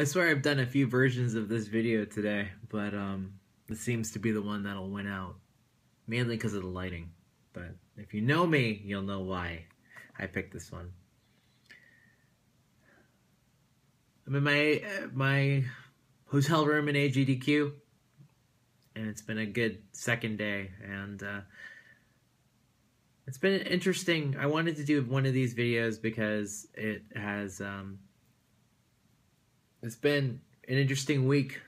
I swear I've done a few versions of this video today, but this seems to be the one that'll win out. Mainly because of the lighting. But if you know me, you'll know why I picked this one. I'm in my hotel room in AGDQ, and it's been a good second day, and it's been interesting. I wanted to do one of these videos because it has, it's been an interesting week.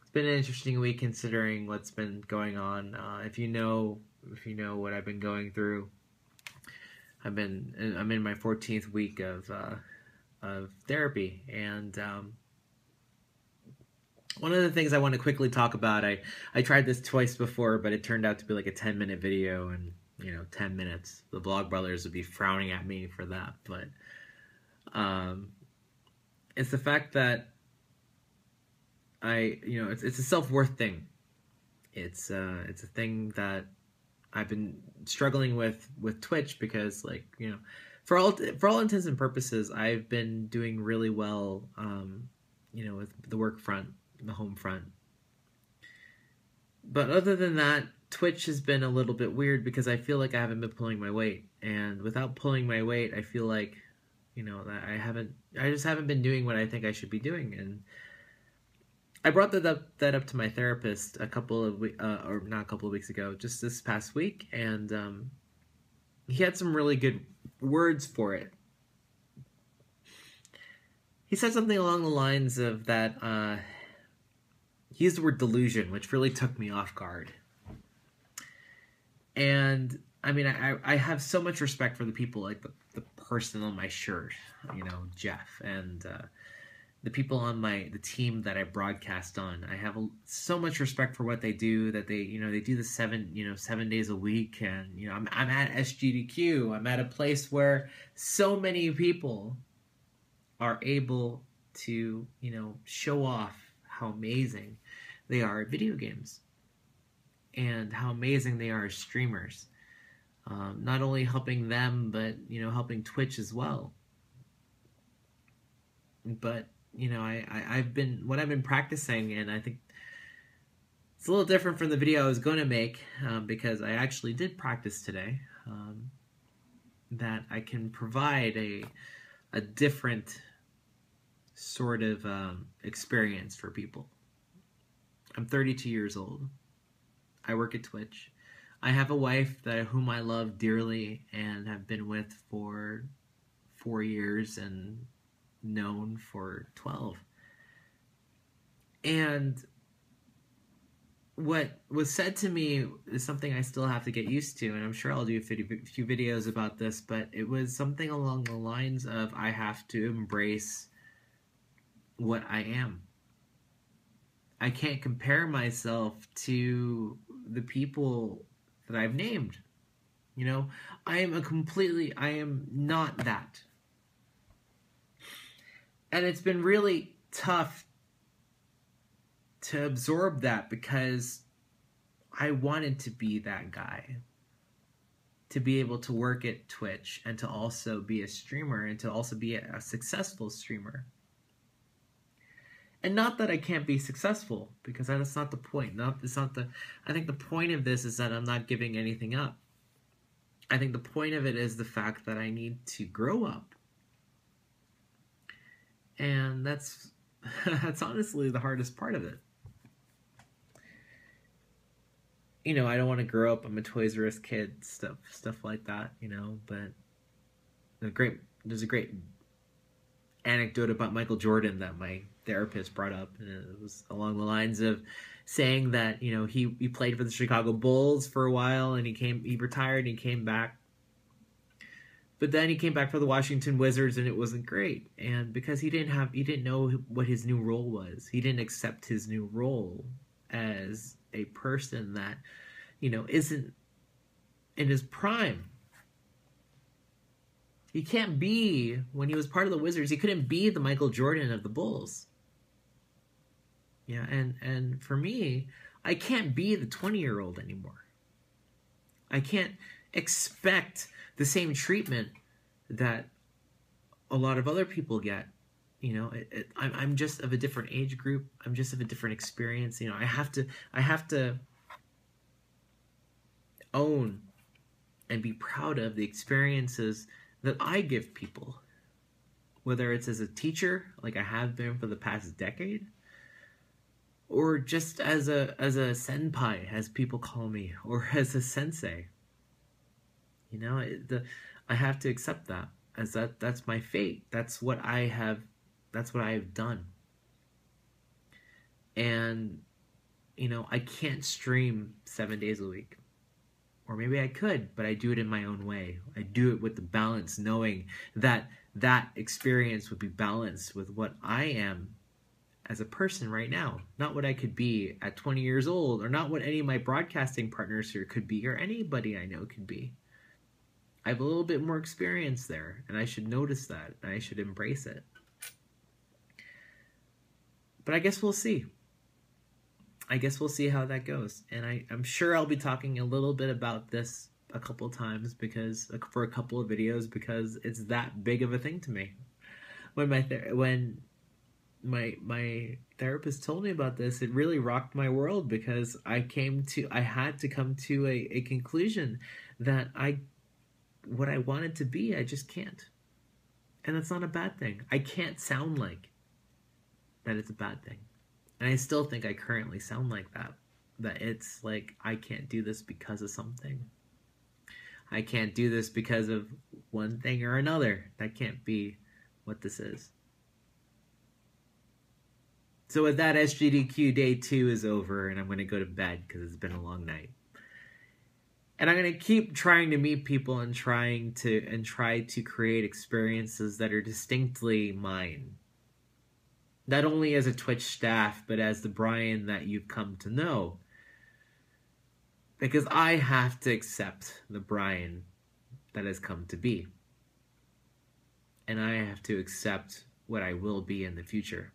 It's been an interesting week considering what's been going on. If you know what I've been going through, I'm in my 14th week of therapy, and one of the things I want to quickly talk about, I tried this twice before, but it turned out to be like a 10-minute video, and you know, 10 minutes the Vlogbrothers would be frowning at me for that, but it's the fact that it's a self-worth thing. It's a thing that I've been struggling with Twitch, because like, you know, for all intents and purposes, I've been doing really well, you know, with the work front, the home front. But other than that, Twitch has been a little bit weird because I feel like I haven't been pulling my weight, and without pulling my weight, I feel like, you know, that I just haven't been doing what I think I should be doing. And I brought that up to my therapist not a couple of weeks ago, just this past week, and he had some really good words for it. He said something along the lines of that, he used the word delusion, which really took me off guard. And I mean, I have so much respect for the people, like the person on my shirt, you know, Jeff, and the people on the team that I broadcast on. I have so much respect for what they do, that they do the 7 days a week. And, you know, I'm at SGDQ. I'm at a place where so many people are able to, you know, show off how amazing they are at video games and how amazing they are as streamers. Not only helping them, but, you know, helping Twitch as well. But, you know, I've been practicing, and I think it's a little different from the video I was going to make, because I actually did practice today, that I can provide a different sort of experience for people. I'm 32 years old. I work at Twitch. I have a wife whom I love dearly and have been with for 4 years and known for 12. And what was said to me is something I still have to get used to, and I'm sure I'll do a few videos about this, but it was something along the lines of, I have to embrace what I am. I can't compare myself to the people that I've named. You know, I am not that. And it's been really tough to absorb that, because I wanted to be that guy, to be able to work at Twitch and to also be a streamer and to also be a successful streamer. And not that I can't be successful, because that's not the point. I think the point of this is that I'm not giving anything up. I think the point of it is the fact that I need to grow up. And that's honestly the hardest part of it. You know, I don't want to grow up. I'm a Toys R Us kid, stuff like that, you know. But there's a great anecdote about Michael Jordan that my therapist brought up, and it was along the lines of saying that, you know, he played for the Chicago Bulls for a while, and he retired and he came back. But then he came back for the Washington Wizards, and it wasn't great. And because he didn't know what his new role was. He didn't accept his new role as a person that, you know, isn't in his prime. He can't be, when he was part of the Wizards, he couldn't be the Michael Jordan of the Bulls. Yeah, and for me, I can't be the 20-year-old anymore. I can't expect the same treatment that a lot of other people get You know, I'm just of a different age group. I'm just of a different experience. You know, I have to own and be proud of the experiences that I give people, whether it's as a teacher, like I have been for the past decade, or just as a senpai, as people call me, or as a sensei. You know, I have to accept that as that's my fate. That's what I have. That's what I have done. And, you know, I can't stream 7 days a week. Or maybe I could, but I do it in my own way. I do it with the balance, knowing that that experience would be balanced with what I am as a person right now. Not what I could be at 20 years old, or not what any of my broadcasting partners here could be, or anybody I know could be. I have a little bit more experience there, and I should notice that, and I should embrace it. But I guess we'll see. I guess we'll see how that goes. And I'm sure I'll be talking a little bit about this a couple times, because for a couple of videos, because it's that big of a thing to me. When my therapist told me about this, it really rocked my world, because I had to come to a conclusion that what I wanted to be, I just can't. And that's not a bad thing. I can't sound like that it's a bad thing. And I still think I currently sound like that. That it's like, I can't do this because of something. I can't do this because of one thing or another. That can't be what this is. So with that, SGDQ day 2 is over, and I'm going to go to bed because it's been a long night. And I'm going to keep trying to meet people and try to create experiences that are distinctly mine. Not only as a Twitch staff, but as the Bryan that you've come to know. Because I have to accept the Bryan that has come to be. And I have to accept what I will be in the future.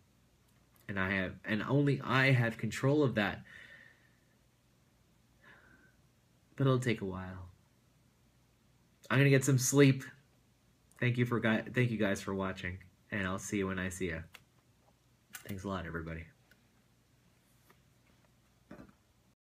And only I have control of that. But it'll take a while. I'm gonna get some sleep. Thank you guys for watching, and I'll see you when I see you. Thanks a lot, everybody.